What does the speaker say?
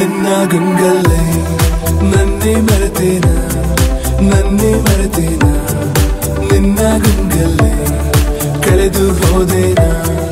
ನಿನ್ನ ಗಂಗಲ್ಲೇ ನನ್ನಿ ಮರೆತೇನ ನಿನ್ನ ಗಂಗಲ್ಲೇ ಕಳೆದು ಹೋದೇನಾ.